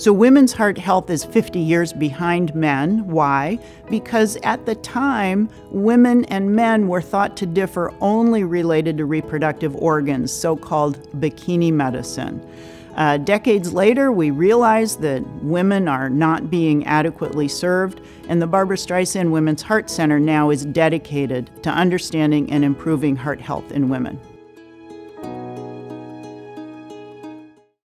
So women's heart health is 50 years behind men. Why? Because at the time, women and men were thought to differ only related to reproductive organs, so-called bikini medicine. Decades later, we realized that women are not being adequately served, and the Barbra Streisand Women's Heart Center now is dedicated to understanding and improving heart health in women.